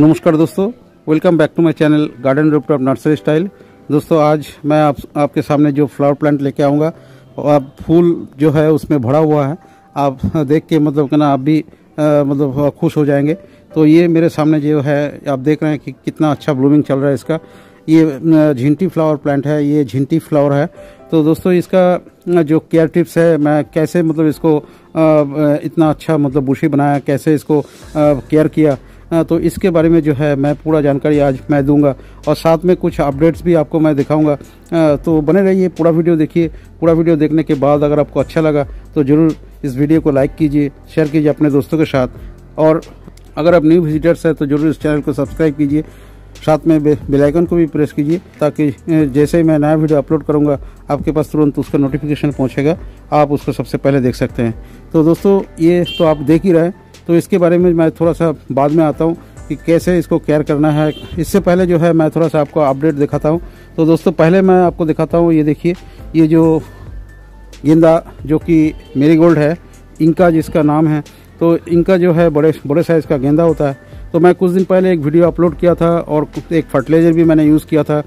नमस्कार दोस्तों, welcome back to my channel garden rooftop nursery style. दोस्तों आज मैं आपके सामने जो फ्लावर प्लांट लेके आऊँगा और आप फूल जो है उसमें भरा हुआ है, आप देख के मतलब कहना आप भी मतलब खुश हो जाएंगे। तो ये मेरे सामने जो है आप देख रहे हैं कि कितना अच्छा ब्लूमिंग चल रहा है इसका। ये झिंटी फ्लावर प्लांट है, ये झिंटी फ्लावर है। तो दोस्तों इसका जो केयर टिप्स है, मैं कैसे मतलब इसको इतना अच्छा मतलब बुशी बनाया, कैसे इसको केयर किया, तो इसके बारे में जो है मैं पूरा जानकारी आज मैं दूंगा और साथ में कुछ अपडेट्स भी आपको मैं दिखाऊंगा। तो बने रहिए, पूरा वीडियो देखिए। पूरा वीडियो देखने के बाद अगर आपको अच्छा लगा तो ज़रूर इस वीडियो को लाइक कीजिए, शेयर कीजिए अपने दोस्तों के साथ, और अगर आप न्यू विजिटर्स हैं तो ज़रूर इस चैनल को सब्सक्राइब कीजिए, साथ में बेल आइकन को भी प्रेस कीजिए ताकि जैसे ही मैं नया वीडियो अपलोड करूंगा आपके पास तुरंत उसका नोटिफिकेशन पहुंचेगा, आप उसको सबसे पहले देख सकते हैं। तो दोस्तों ये तो आप देख ही रहे हैं, तो इसके बारे में मैं थोड़ा सा बाद में आता हूं कि कैसे इसको केयर करना है। इससे पहले जो है मैं थोड़ा सा आपको अपडेट दिखाता हूँ। तो दोस्तों पहले मैं आपको दिखाता हूँ, ये देखिए ये जो गेंदा जो कि मेरीगोल्ड है, इनका जिसका नाम है, तो इनका जो है बड़े बड़े साइज़ का गेंदा होता है। तो मैं कुछ दिन पहले एक वीडियो अपलोड किया था और एक फर्टिलाइज़र भी मैंने यूज़ किया था।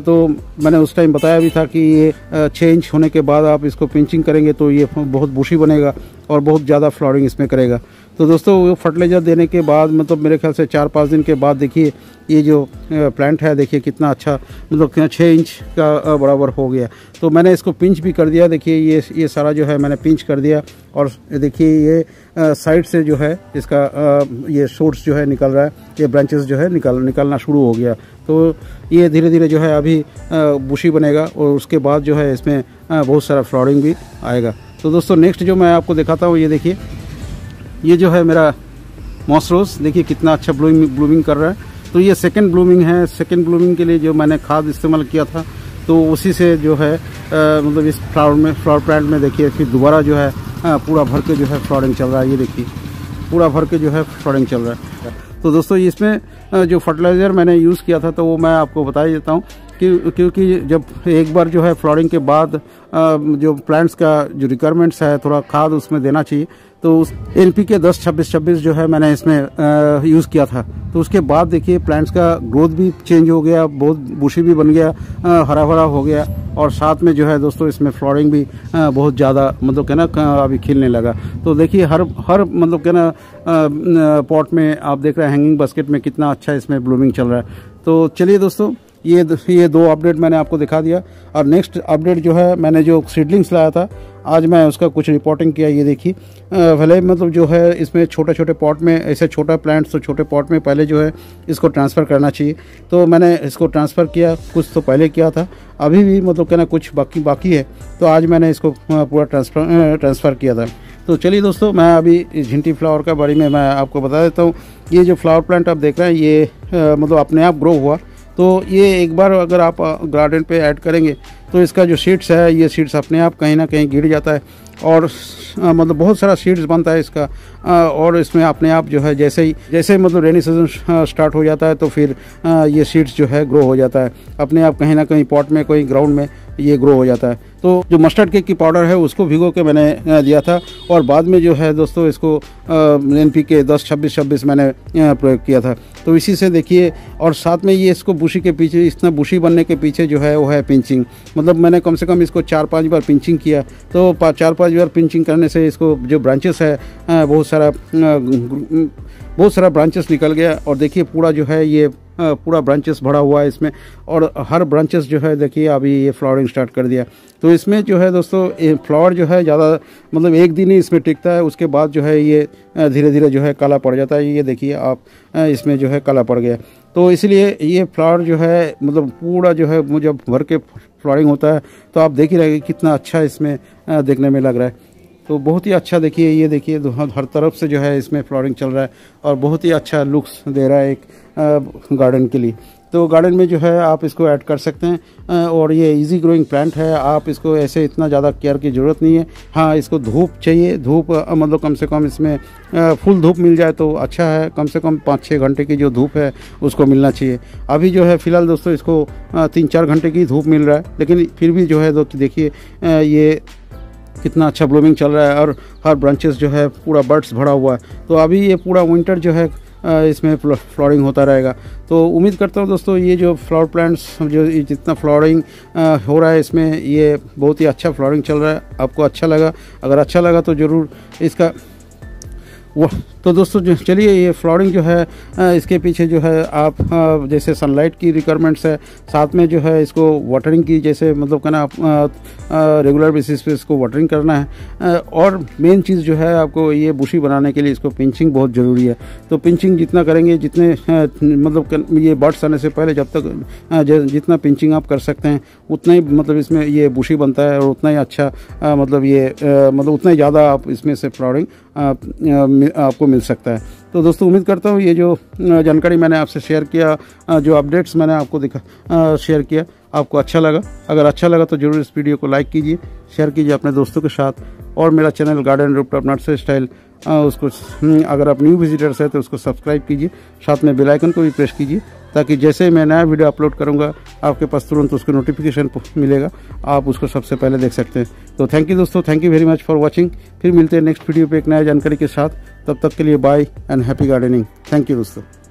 तो मैंने उस टाइम बताया भी था कि ये 6 इंच होने के बाद आप इसको पिंचिंग करेंगे तो ये बहुत बुशी बनेगा और बहुत ज़्यादा फ्लावरिंग इसमें करेगा। तो दोस्तों वो फर्टिलाइज़र देने के बाद मतलब मेरे ख्याल से 4-5 दिन के बाद देखिए ये जो प्लांट है, देखिए कितना अच्छा मतलब 6 इंच का बराबर हो गया। तो मैंने इसको पिंच भी कर दिया, देखिए ये सारा जो है मैंने पिंच कर दिया और देखिए ये साइड से जो है इसका ये शूट्स जो है निकल रहा है, ये ब्रांचेस जो है निकलना शुरू हो गया। तो ये धीरे धीरे जो है अभी बुशी बनेगा और उसके बाद जो है इसमें बहुत सारा फ्लावरिंग भी आएगा। तो दोस्तों नेक्स्ट जो मैं आपको दिखाता हूँ, ये देखिए ये जो है मेरा मॉसरोस, देखिए कितना अच्छा ब्लूमिंग कर रहा है। तो ये सेकंड ब्लूमिंग है। सेकंड ब्लूमिंग के लिए जो मैंने खाद इस्तेमाल किया था तो उसी से जो है मतलब इस फ्लावर प्लांट में देखिए फिर दोबारा जो है पूरा भर के जो है फ्लावरिंग चल रहा है। ये देखिए पूरा भर के जो है फ्लावरिंग चल रहा है। तो दोस्तों इसमें जो फर्टिलाइज़र मैंने यूज़ किया था तो वो मैं आपको बता ही देता हूँ क्योंकि जब एक बार जो है फ्लावरिंग के बाद जो प्लांट्स का जो रिक्वायरमेंट्स है थोड़ा खाद उसमें देना चाहिए। तो उस NPK 10 26 26 जो है मैंने इसमें यूज़ किया था। तो उसके बाद देखिए प्लांट्स का ग्रोथ भी चेंज हो गया, बहुत बुशी भी बन गया, हरा भरा हो गया और साथ में जो है दोस्तों इसमें फ्लावरिंग भी बहुत ज़्यादा मतलब कहना अभी खिलने लगा। तो देखिए हर मतलब कहना पॉट में आप देख रहे हैं, हैंगिंग बास्केट में कितना अच्छा इसमें ब्लूमिंग चल रहा है। तो चलिए दोस्तों ये 2 अपडेट मैंने आपको दिखा दिया और नेक्स्ट अपडेट जो है मैंने जो सीडलिंग्स लाया था आज मैं उसका कुछ रिपोर्टिंग किया। ये देखिए भले मतलब जो है इसमें छोटे छोटे पॉट में, ऐसे छोटा प्लांट्स तो छोटे पॉट में पहले जो है इसको ट्रांसफ़र करना चाहिए। तो मैंने इसको ट्रांसफ़र किया, कुछ तो पहले किया था, अभी भी मतलब कहना कुछ बाकी है, तो आज मैंने इसको पूरा ट्रांसफ़र किया था। तो चलिए दोस्तों मैं अभी झिंटी फ्लावर के बारे में मैं आपको बता देता हूँ। ये जो फ्लावर प्लांट आप देख रहे हैं ये मतलब अपने आप ग्रो हुआ। तो ये एक बार अगर आप गार्डन पे ऐड करेंगे तो इसका जो सीड्स है ये सीड्स अपने आप कहीं ना कहीं गिर जाता है और मतलब बहुत सारा सीड्स बनता है इसका और इसमें अपने आप जो है जैसे ही मतलब रेनी सीजन स्टार्ट हो जाता है तो फिर ये सीड्स जो है ग्रो हो जाता है अपने आप, कहीं ना कहीं पॉट में कोई ग्राउंड में ये ग्रो हो जाता है। तो जो मस्टर्ड केक की पाउडर है उसको भिगो के मैंने दिया था और बाद में जो है दोस्तों इसको NPK 10 26 26 मैंने प्रयोग किया था। तो इसी से देखिए और साथ में ये इसको बुशी के पीछे, इतना बुशी बनने के पीछे जो है वो है पिंचिंग, मतलब मैंने कम से कम इसको 4-5 बार पिंचिंग किया। तो 4-5 बार पिंचिंग करने से इसको जो ब्रांचेस है बहुत सारा ब्रांचेस निकल गया और देखिए पूरा जो है ये पूरा ब्रांचेस भरा हुआ है इसमें और हर ब्रांचेस जो है देखिए अभी ये फ्लावरिंग स्टार्ट कर दिया। तो इसमें जो है दोस्तों फ्लावर जो है ज़्यादा मतलब एक दिन ही इसमें टिकता है, उसके बाद जो है ये धीरे धीरे जो है काला पड़ जाता है। ये देखिए आप इसमें जो है काला पड़ गया। तो इसलिए ये फ्लावर जो है मतलब पूरा जो है जब भर के फ्लावरिंग होता है तो आप देख ही रहे कितना अच्छा इसमें देखने में लग रहा है। तो बहुत ही अच्छा देखिए, ये देखिए हर तरफ से जो है इसमें फ्लावरिंग चल रहा है और बहुत ही अच्छा लुक्स दे रहा है एक गार्डन के लिए। तो गार्डन में जो है आप इसको ऐड कर सकते हैं और ये इजी ग्रोइंग प्लांट है, आप इसको ऐसे इतना ज़्यादा केयर की ज़रूरत नहीं है। हाँ इसको धूप चाहिए, धूप मतलब कम से कम इसमें फुल धूप मिल जाए तो अच्छा है, कम से कम 5-6 घंटे की जो धूप है उसको मिलना चाहिए। अभी जो है फ़िलहाल दोस्तों इसको 3-4 घंटे की धूप मिल रहा है, लेकिन फिर भी जो है देखिए ये कितना अच्छा ब्लूमिंग चल रहा है और हर ब्रांचेस जो है पूरा बर्ड्स भरा हुआ है। तो अभी ये पूरा विंटर जो है इसमें फ्लावरिंग होता रहेगा। तो उम्मीद करता हूँ दोस्तों ये जो फ्लावर प्लांट्स जो जितना फ्लावरिंग हो रहा है इसमें ये बहुत ही अच्छा फ्लावरिंग चल रहा है। आपको अच्छा लगा, अगर अच्छा लगा तो ज़रूर इसका वो तो दोस्तों चलिए ये फ्लावरिंग जो है इसके पीछे जो है आप जैसे सनलाइट की रिक्वायरमेंट्स है, साथ में जो है इसको वाटरिंग की जैसे मतलब कहना आप रेगुलर बेसिस पे इसको वाटरिंग करना है। और मेन चीज़ जो है आपको ये बुशी बनाने के लिए इसको पिंचिंग बहुत ज़रूरी है। तो पिंचिंग जितना करेंगे जितने मतलब ये बर्ड्स आने से पहले जब तक जितना पिंचिंग आप कर सकते हैं उतना ही मतलब इसमें ये बुशी बनता है और उतना ही अच्छा मतलब ये मतलब उतना ही ज़्यादा आप इसमें से फ्लावरिंग आपको मिल सकता है। तो दोस्तों उम्मीद करता हूँ ये जो जानकारी मैंने आपसे शेयर किया, जो अपडेट्स मैंने आपको शेयर किया, आपको अच्छा लगा। अगर अच्छा लगा तो ज़रूर इस वीडियो को लाइक कीजिए, शेयर कीजिए अपने दोस्तों के साथ। और मेरा channel garden rooftop nursery style उसको अगर आप न्यू विजिटर्स हैं तो उसको सब्सक्राइब कीजिए, साथ में बेल आइकन को भी प्रेस कीजिए ताकि जैसे मैं नया वीडियो अपलोड करूँगा आपके पास तुरंत उसको नोटिफिकेशन मिलेगा, आप उसको सबसे पहले देख सकते हैं। तो थैंक यू दोस्तों, thank you very much for watching. फिर मिलते हैं नेक्स्ट वीडियो पर एक नया जानकारी के साथ। तब तक के लिए bye and happy gardening. Thank you दोस्तों।